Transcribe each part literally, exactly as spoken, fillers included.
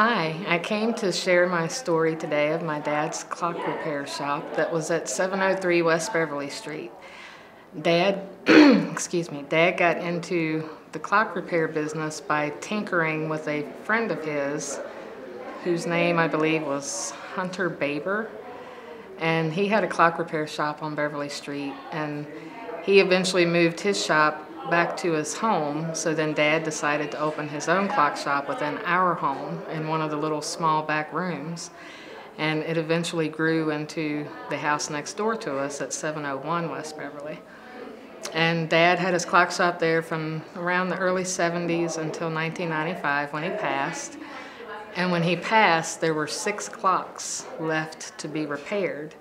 Hi, I came to share my story today of my dad's clock repair shop that was at seven oh three West Beverly Street. Dad, excuse me, Dad got into the clock repair business by tinkering with a friend of his whose name I believe was Hunter Baber, and he had a clock repair shop on Beverly Street, and he eventually moved his shop back to his home, so then Dad decided to open his own clock shop within our home in one of the little small back rooms, and it eventually grew into the house next door to us at seven oh one West Beverly. And Dad had his clock shop there from around the early seventies until nineteen ninety-five when he passed, and when he passed there were six clocks left to be repaired,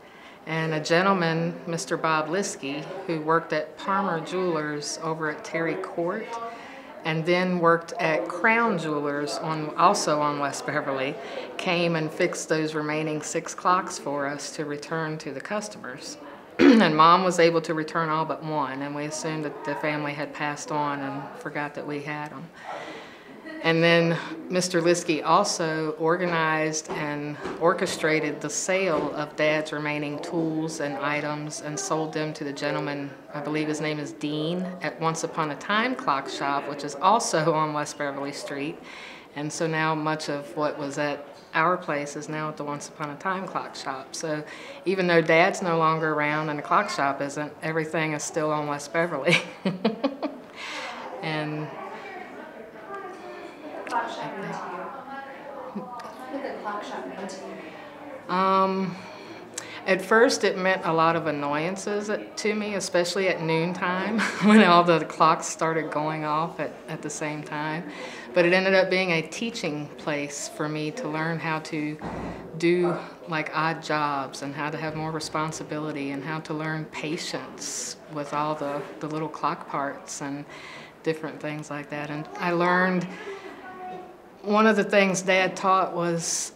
and a gentleman, Mister Bob Liskey, who worked at Palmer Jewelers over at Terry Court, and then worked at Crown Jewelers, on, also on West Beverly, came and fixed those remaining six clocks for us to return to the customers. And Mom was able to return all but one, and we assumed that the family had passed on and forgot that we had them. And then Mister Liskey also organized and orchestrated the sale of Dad's remaining tools and items and sold them to the gentleman, I believe his name is Dean, at Once Upon a Time Clock Shop, which is also on West Beverly Street. And so now much of what was at our place is now at the Once Upon a Time Clock Shop. So even though Dad's no longer around and the clock shop isn't, everything is still on West Beverly. and. What did the clock shop mean to you? Um, at first it meant a lot of annoyances to me, especially at noontime when all the clocks started going off at, at the same time. But it ended up being a teaching place for me to learn how to do like odd jobs and how to have more responsibility and how to learn patience with all the, the little clock parts and different things like that. And I learned one of the things Dad taught was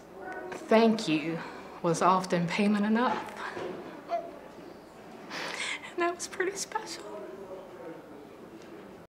thank you was often payment enough. And that was pretty special.